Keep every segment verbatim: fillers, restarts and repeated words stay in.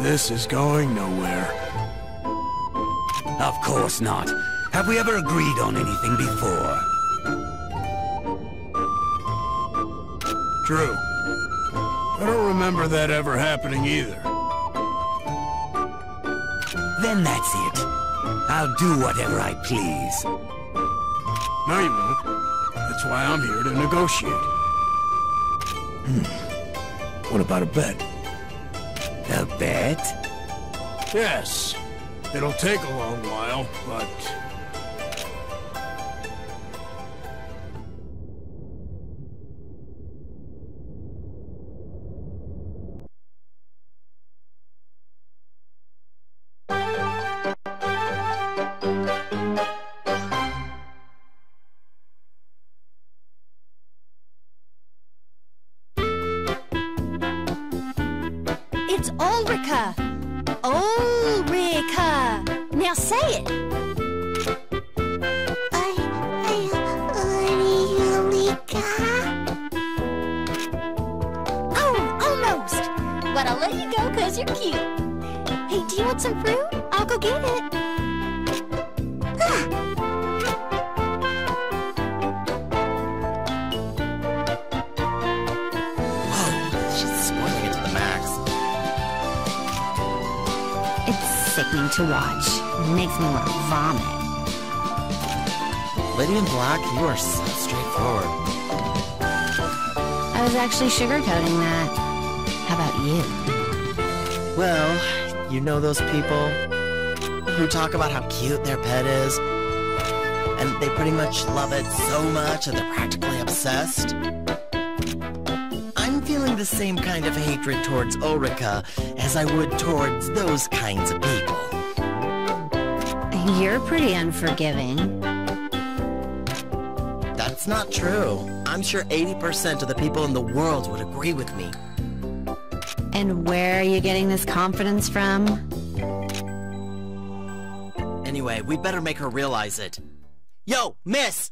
This is going nowhere. Of course not. Have we ever agreed on anything before? True. I don't remember that ever happening either. Then that's it. I'll do whatever I please. No, you won't. That's why I'm here to negotiate. Hmm. What about a bet? A bet? Yes. It'll take a long while, but... It's Ulrika! Ulrika! Now say it! I... I... Ulrika? Oh, almost! But I'll let you go because you're cute. Hey, do you want some fruit? I'll go get it. To watch. It makes me want to vomit. Lydia and Black, you are so straightforward. I was actually sugarcoating that. How about you? Well, you know those people who talk about how cute their pet is, and they pretty much love it so much that they're practically obsessed? I'm feeling the same kind of hatred towards Ulrika as I would towards those kinds of people. You're pretty unforgiving. That's not true. I'm sure eighty percent of the people in the world would agree with me. And where are you getting this confidence from? Anyway, we better make her realize it. Yo, miss!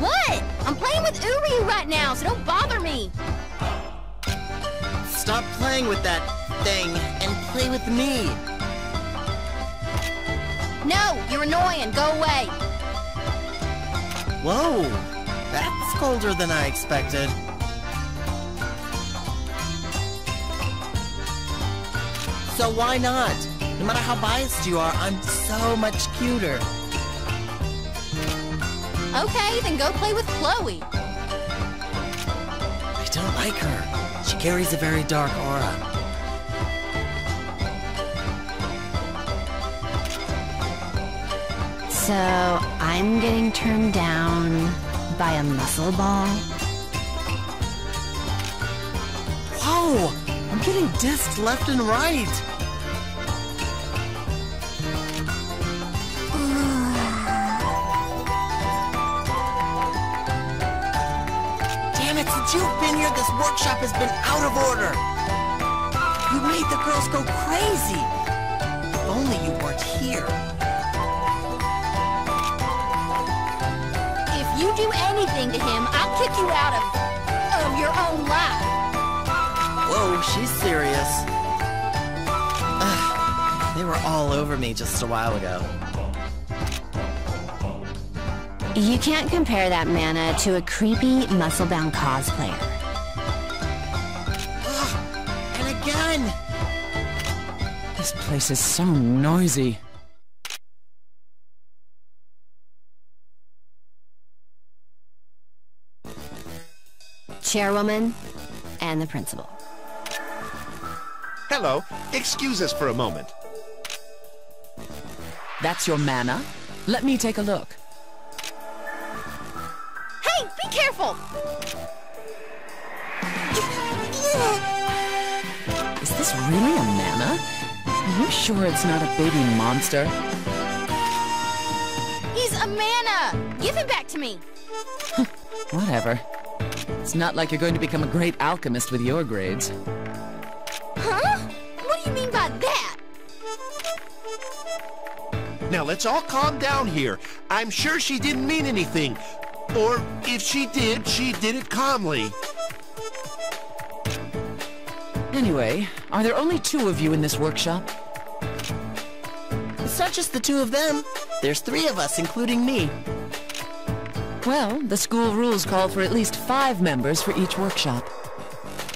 What? I'm playing with Uri right now, so don't bother me. Stop playing with that thing and play with me. No, you're annoying. Go away. Whoa, that's colder than I expected. So why not? No matter how biased you are, I'm so much cuter. Okay, then go play with Chloe. I don't like her. She carries a very dark aura. So, I'm getting turned down by a muscle ball? Whoa! I'm getting dissed left and right! Since you've been here, this workshop has been out of order. You made the girls go crazy. If only you weren't here. If you do anything to him, I'll kick you out of, of your own life. Whoa, she's serious. Ugh, they were all over me just a while ago. You can't compare that mana to a creepy, muscle-bound cosplayer. Ugh, and again! This place is so noisy. Chairwoman and the principal. Hello. Excuse us for a moment. That's your mana? Let me take a look. Careful! Is this really a mana? Are you sure it's not a baby monster? He's a mana! Give him back to me! Whatever. It's not like you're going to become a great alchemist with your grades. Huh? What do you mean by that? Now let's all calm down here. I'm sure she didn't mean anything. Or if she did, she did it calmly. Anyway, are there only two of you in this workshop? It's not just the two of them. There's three of us, including me. Well, the school rules call for at least five members for each workshop.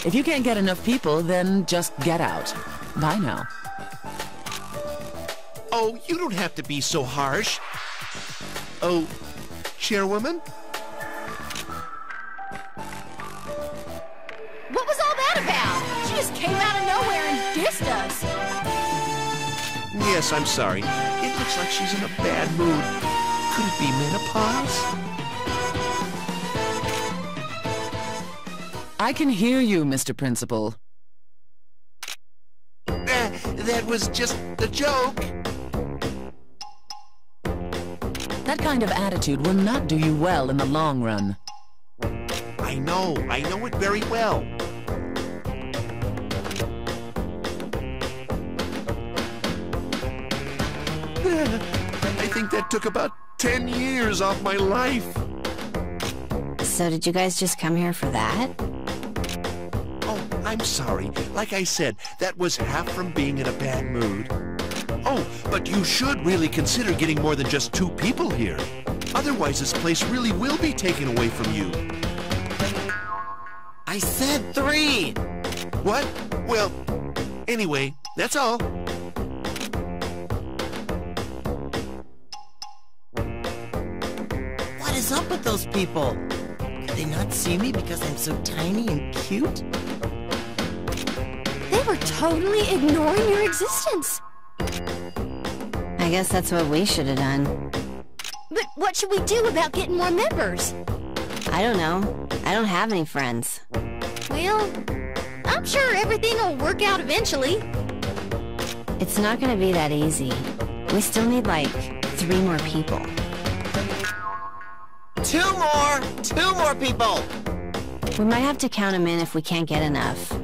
If you can't get enough people, then just get out. Bye now. Oh, you don't have to be so harsh. Oh, Chairwoman? What was all that about? She just came out of nowhere and dissed us. Yes, I'm sorry. It looks like she's in a bad mood. Could it be menopause? I can hear you, Mister Principal. Uh, that was just a joke. That kind of attitude will not do you well in the long run. I know. I know it very well. I think that took about ten years off my life. So did you guys just come here for that? I'm sorry. Like I said, that was half from being in a bad mood. Oh, but you should really consider getting more than just two people here. Otherwise, this place really will be taken away from you. I said three! What? Well, anyway, that's all. What is up with those people? Could they not see me because I'm so tiny and cute? We're totally ignoring your existence. I guess that's what we should have done. But what should we do about getting more members? I don't know. I don't have any friends. Well, I'm sure everything will work out eventually. It's not going to be that easy. We still need, like, three more people. Two more! Two more people! We might have to count them in if we can't get enough.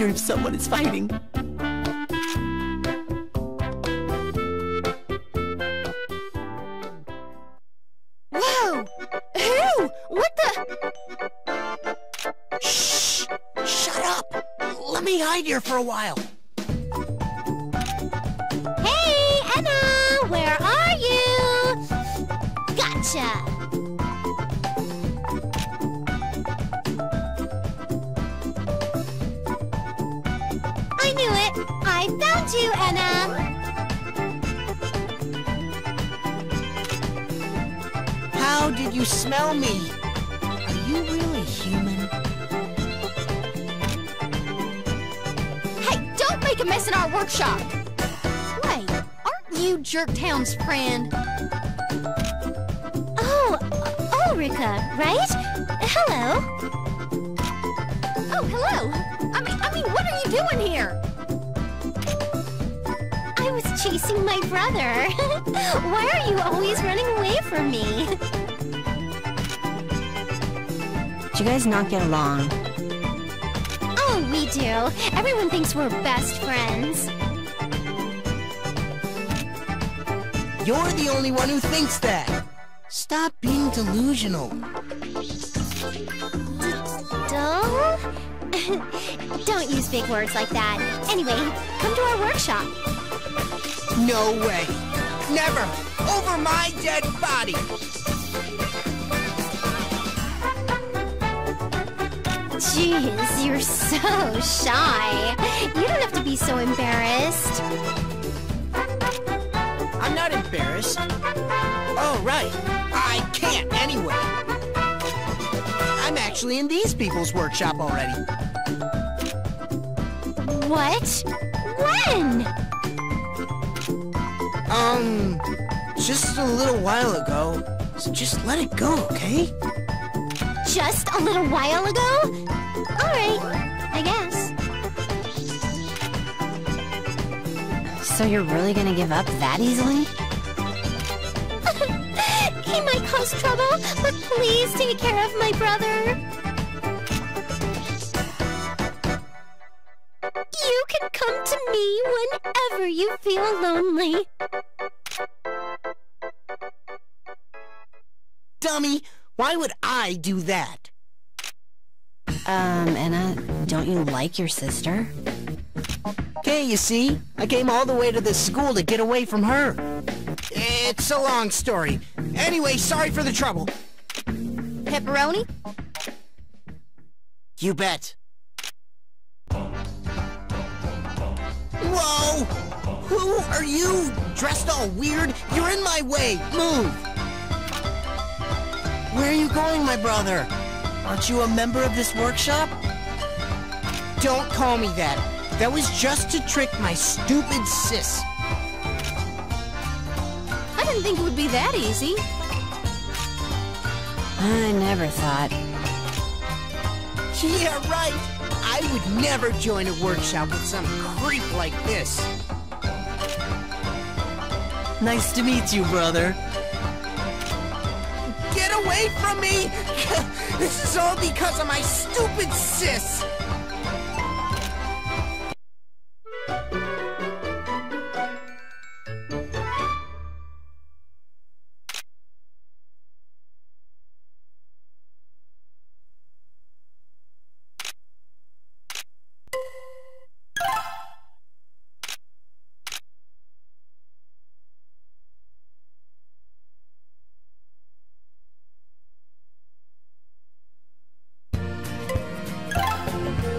wonder if someone is fighting. Whoa! Who? What the? Shh! Shut up! Let me hide here for a while. Hey, Enna! Where are you? Gotcha! I found you, Enna! How did you smell me? Are you really human? Hey, don't make a mess in our workshop! Wait, aren't you Jerk Town's friend? Oh, Ulrika, right? Hello! Oh, hello! I mean, I mean, what are you doing here? Chasing my brother. Why are you always running away from me? Do you guys not get along? Oh, we do. Everyone thinks we're best friends. You're the only one who thinks that. Stop being delusional. D-dull? Don't use big words like that. Anyway, come to our workshop. No way! Never! Over my dead body! Jeez, you're so shy. You don't have to be so embarrassed. I'm not embarrassed. Oh, right. I can't anyway. I'm actually in these people's workshop already. What? When? Um, just a little while ago, so just let it go, okay? Just a little while ago? Alright, I guess. So you're really gonna give up that easily? He might cause trouble, but please take care of my brother. You can come to me whenever you feel lonely. Dummy, why would I do that? Um, Enna, don't you like your sister? Okay, you see, I came all the way to this school to get away from her. It's a long story. Anyway, sorry for the trouble. Pepperoni? You bet. Whoa! Who are you? Dressed all weird? You're in my way! Move! Where are you going, my brother? Aren't you a member of this workshop? Don't call me that. That was just to trick my stupid sis. I didn't think it would be that easy. I never thought. Yeah, right. I would never join a workshop with some creep like this. Nice to meet you, brother. Get away from me! This is all because of my stupid sis! Thank you.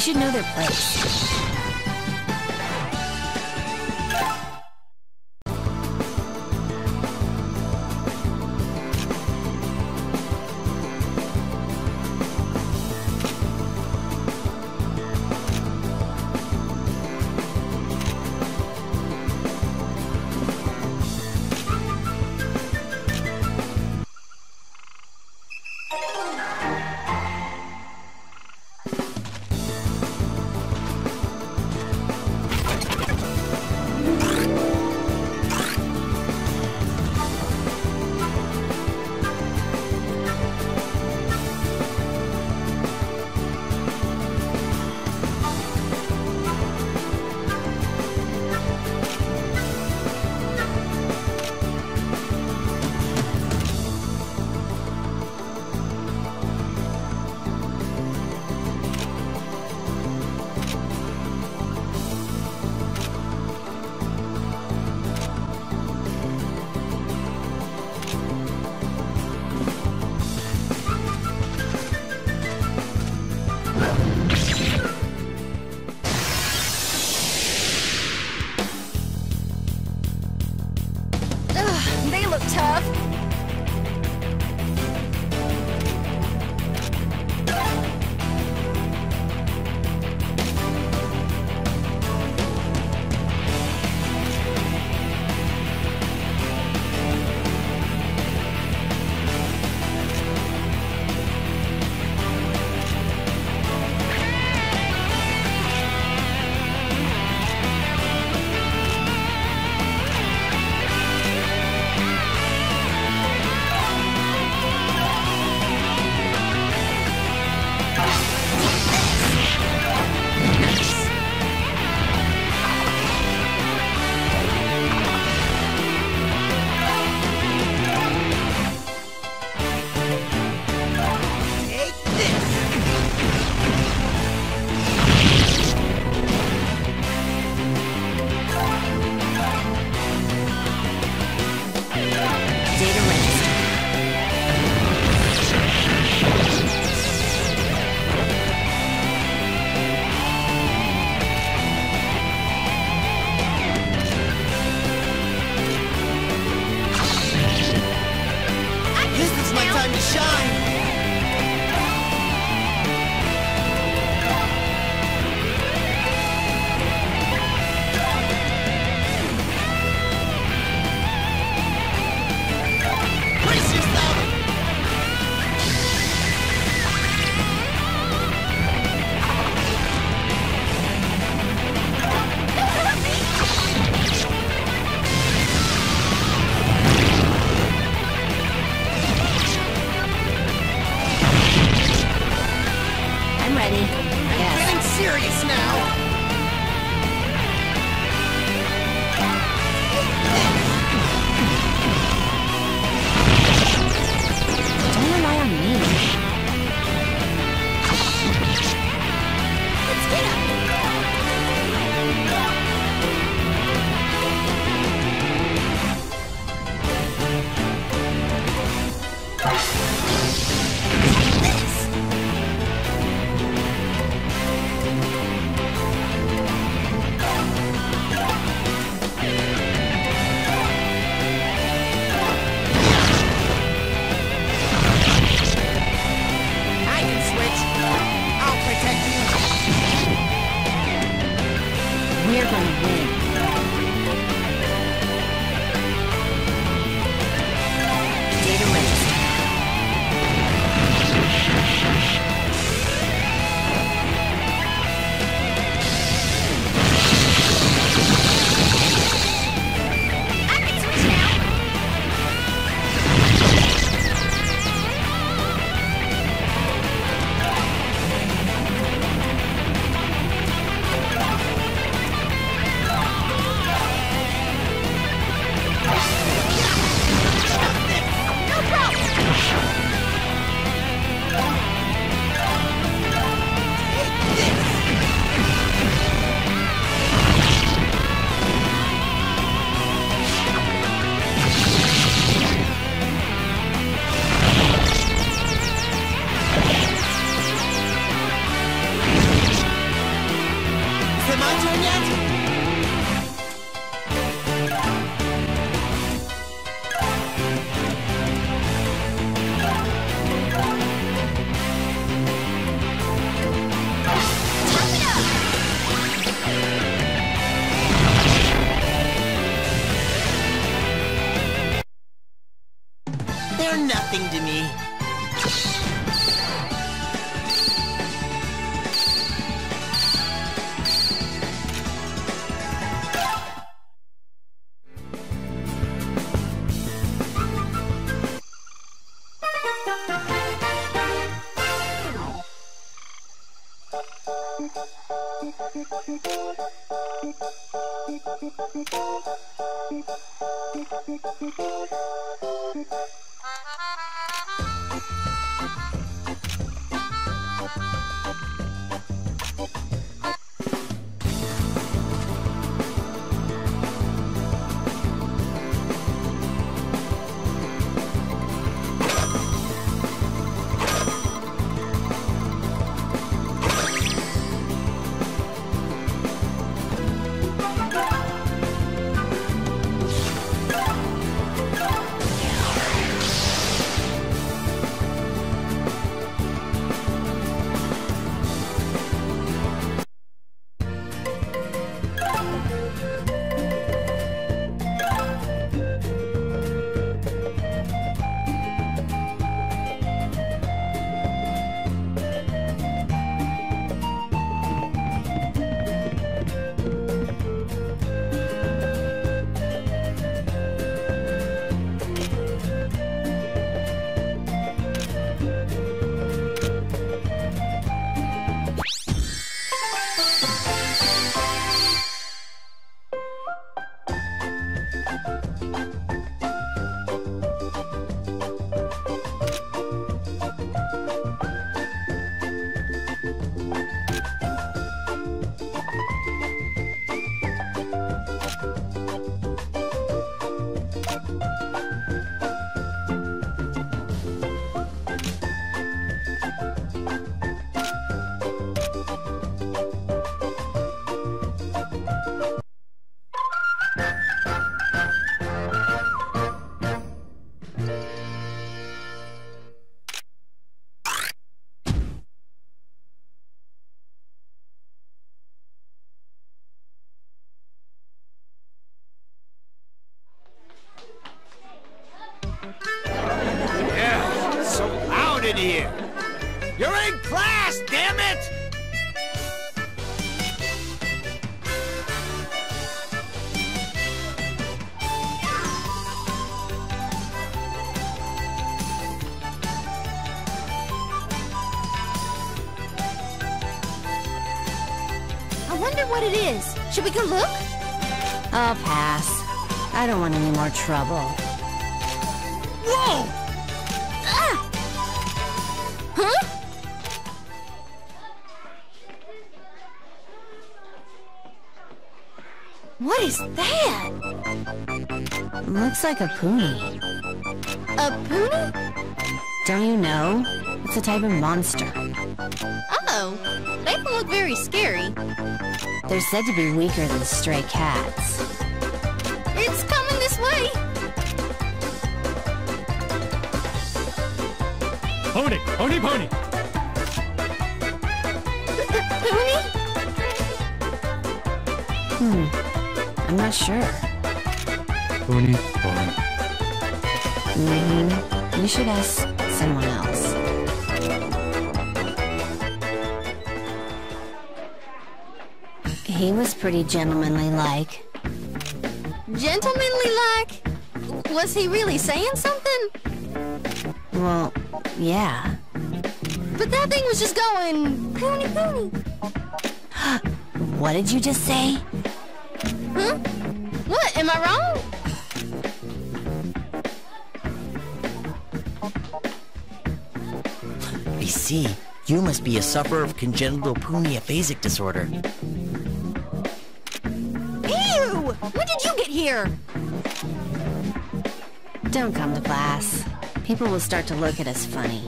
They should know their place. You're nothing to me. Should we go look? I'll pass. I don't want any more trouble. Whoa! Ah! Huh? What is that? Looks like a puni. A puni? Don't you know? It's a type of monster. Oh, they don't look very scary. They're said to be weaker than stray cats. It's coming this way! Pony! Pony! Pony! Pony? Hmm. I'm not sure. Pony. Pony. Mm-hmm. You should ask someone else. He was pretty gentlemanly-like. Gentlemanly-like? Was he really saying something? Well, yeah. But that thing was just going... Puni, puni. What did you just say? Huh? What, am I wrong? I see. You must be a sufferer of congenital puniaphasic disorder. When did you get here? Don't come to class. People will start to look at us funny.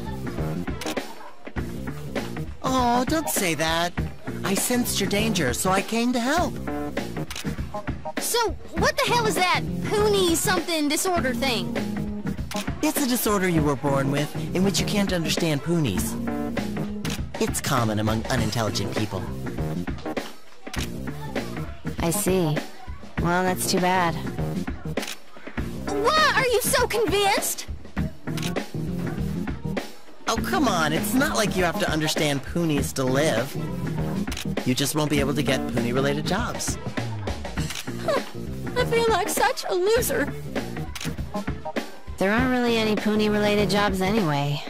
Oh, don't say that. I sensed your danger, so I came to help. So, what the hell is that puni something disorder thing? It's a disorder you were born with, in which you can't understand punis. It's common among unintelligent people. I see. Well, that's too bad. Why are you so convinced? Oh, come on, it's not like you have to understand Punis to live. You just won't be able to get Puni-related jobs. I feel like such a loser. There aren't really any Puni-related jobs anyway.